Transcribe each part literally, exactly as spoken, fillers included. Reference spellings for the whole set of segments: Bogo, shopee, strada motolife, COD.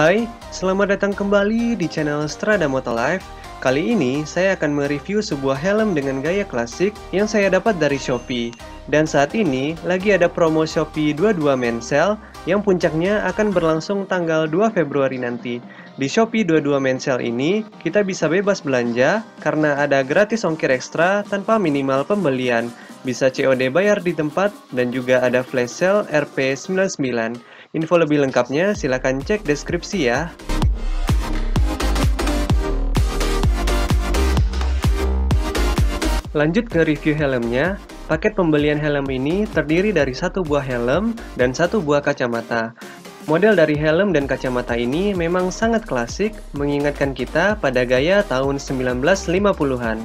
Hai, selamat datang kembali di channel Strada Motolife. Kali ini saya akan mereview sebuah helm dengan gaya klasik yang saya dapat dari Shopee. Dan saat ini lagi ada promo Shopee dua puluh dua men sale yang puncaknya akan berlangsung tanggal dua Februari nanti. Di Shopee dua puluh dua men sale ini kita bisa bebas belanja karena ada gratis ongkir ekstra tanpa minimal pembelian. Bisa C O D bayar di tempat dan juga ada flash sale R P sembilan puluh sembilan. Info lebih lengkapnya silahkan cek deskripsi ya. Lanjut ke review helmnya. Paket pembelian helm ini terdiri dari satu buah helm dan satu buah kacamata. Model dari helm dan kacamata ini memang sangat klasik, mengingatkan kita pada gaya tahun sembilan belas lima puluhan.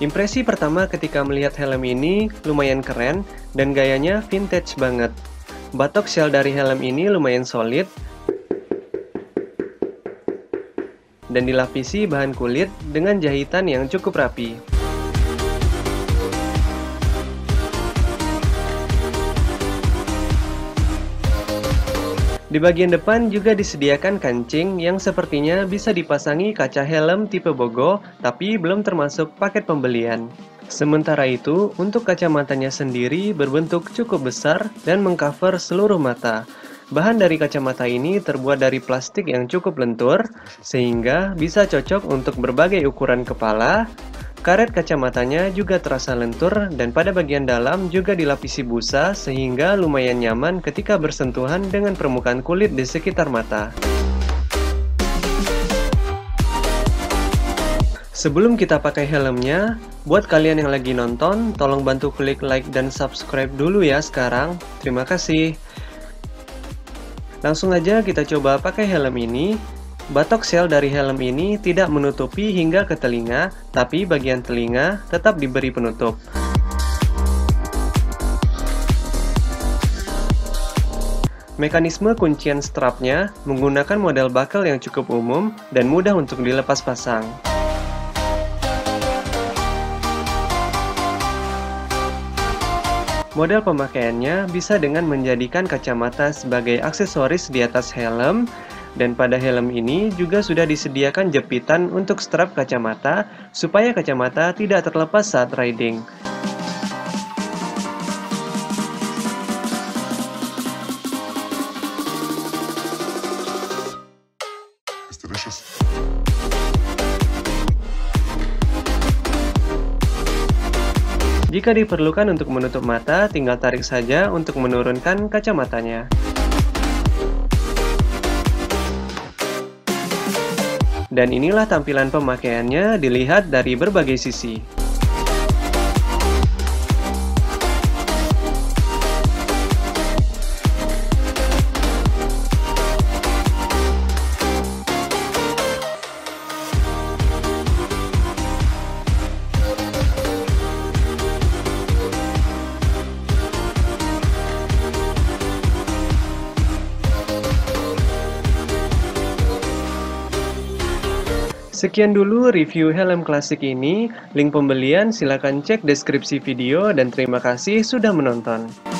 Impresi pertama ketika melihat helm ini lumayan keren dan gayanya vintage banget. Batok shell dari helm ini lumayan solid dan dilapisi bahan kulit dengan jahitan yang cukup rapi. Di bagian depan juga disediakan kancing yang sepertinya bisa dipasangi kaca helm tipe Bogo, tapi belum termasuk paket pembelian. Sementara itu, untuk kacamatanya sendiri berbentuk cukup besar dan mengcover seluruh mata. Bahan dari kacamata ini terbuat dari plastik yang cukup lentur, sehingga bisa cocok untuk berbagai ukuran kepala. Karet kacamatanya juga terasa lentur dan pada bagian dalam juga dilapisi busa sehingga lumayan nyaman ketika bersentuhan dengan permukaan kulit di sekitar mata. Sebelum kita pakai helmnya, buat kalian yang lagi nonton, tolong bantu klik like dan subscribe dulu ya sekarang. Terima kasih. Langsung aja kita coba pakai helm ini. Batok shell dari helm ini tidak menutupi hingga ke telinga, tapi bagian telinga tetap diberi penutup. Mekanisme kuncian strapnya menggunakan model buckle yang cukup umum dan mudah untuk dilepas pasang. Model pemakaiannya bisa dengan menjadikan kacamata sebagai aksesoris di atas helm, dan pada helm ini juga sudah disediakan jepitan untuk strap kacamata supaya kacamata tidak terlepas saat riding. It's delicious. Jika diperlukan untuk menutup mata, tinggal tarik saja untuk menurunkan kacamatanya. Dan inilah tampilan pemakaiannya dilihat dari berbagai sisi. Sekian dulu review helm klasik ini, link pembelian silakan cek deskripsi video dan terima kasih sudah menonton.